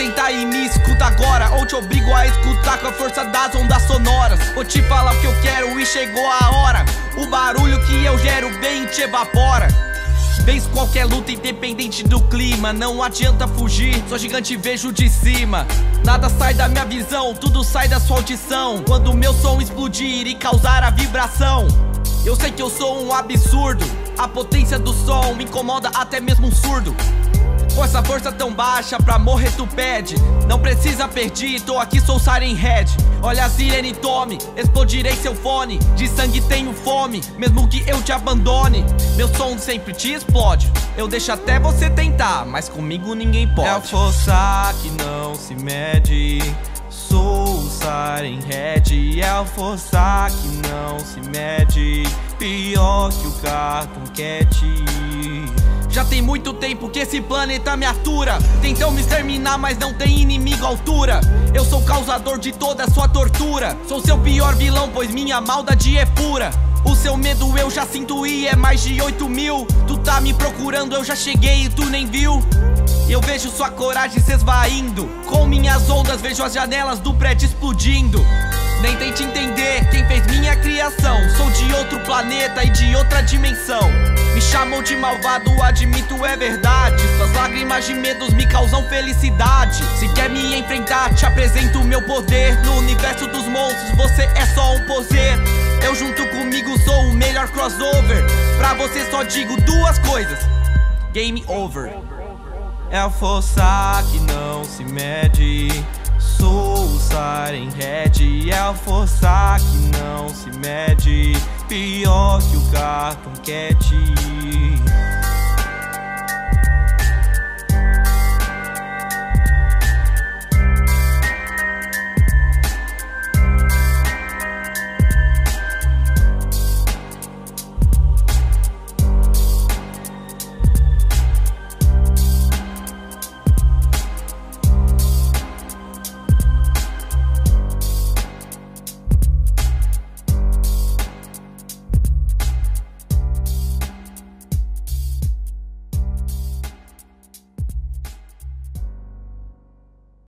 sentar e me escuta agora, ou te obrigo a escutar com a força das ondas sonoras. Vou te falar o que eu quero e chegou a hora. O barulho que eu gero bem te evapora. Vence qualquer luta independente do clima. Não adianta fugir, sou gigante e vejo de cima. Nada sai da minha visão, tudo sai da sua audição. Quando meu som explodir e causar a vibração, eu sei que eu sou um absurdo. A potência do som me incomoda até mesmo um surdo. Com essa força tão baixa, pra morrer tu pede. Não precisa perder, tô aqui, sou Siren Head. Olha a sirene, tome, explodirei seu fone. De sangue tenho fome, mesmo que eu te abandone. Meu som sempre te explode, eu deixo até você tentar, mas comigo ninguém pode. É a força que não se mede, sou o Siren Head. É a força que não se mede, pior que o Cartoon Cat. Já tem muito tempo que esse planeta me atura. Tentam me exterminar, mas não tem inimigo à altura. Eu sou causador de toda a sua tortura. Sou seu pior vilão, pois minha maldade é pura. O seu medo eu já sinto e é mais de 8.000. Tu tá me procurando, eu já cheguei e tu nem viu. Eu vejo sua coragem se esvaindo. Com minhas ondas vejo as janelas do prédio explodindo. Nem tente entender quem fez minha criação. Sou de outro planeta e de outra dimensão. Me chamam de malvado, admito, é verdade. Suas lágrimas de medos me causam felicidade. Se quer me enfrentar, te apresento o meu poder. No universo dos monstros, você é só um poser. Eu junto comigo sou o melhor crossover. Pra você só digo duas coisas: game over. É a força que não se mede, sou o Siren Head. É a força que não se mede, pior que o Cartoon Cat.